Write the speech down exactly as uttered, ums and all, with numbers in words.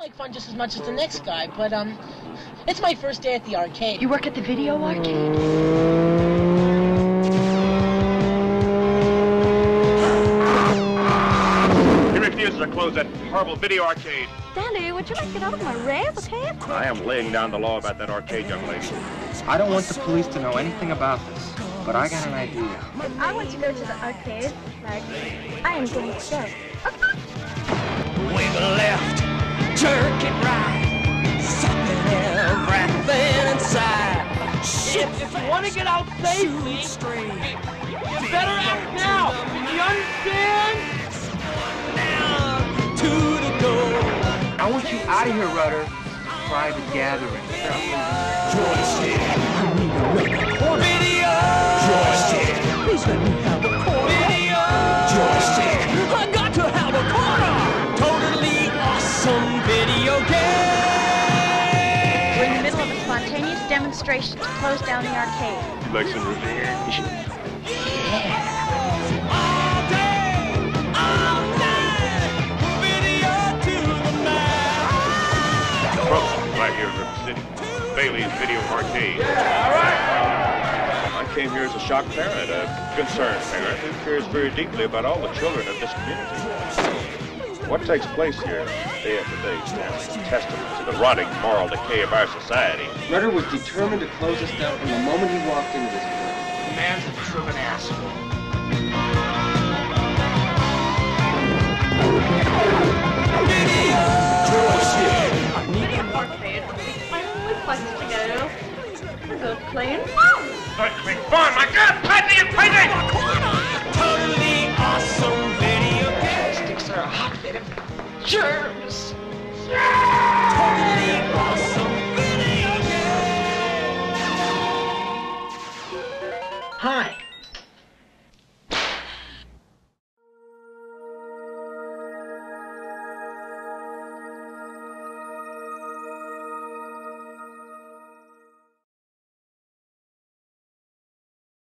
like fun just as much as the next guy, but um, it's my first day at the arcade. You work at the video arcade? To close that horrible video arcade. Danny, would you like to get out of my rave, okay? I am laying down the law about that arcade, young lady. I don't want the police to know anything about this, but I got an idea. If I want to go to the arcade, like, I am going to go. Okay. Wiggle left, jerk it right, suck it everything inside. Shit, if you want to get out safely, you better act now. You understand? I want you out of here, Rudder. Private gathering. I need a record corner. Joystick. Please let me have a corner. Joystick. I got to have a corner. Totally awesome video game. We're in the middle of a spontaneous demonstration to close down the arcade. You like some root beer? Yeah. Bailey's Video Arcade. Yeah, all right. I came here as a shocked parent, a concerned parent who cares very deeply about all the children of this community. What takes place here day after day stands testament to the rotting moral decay of our society. Rudder was determined to close us down from the moment he walked into this room. The man's a driven asshole. Video Arcade. Places to go. We'll go playing fun. Playing fun, my God! Paddy and Paddy! Totally awesome video game. Sticks are a hotbed of germs. Totally awesome video game. Hi.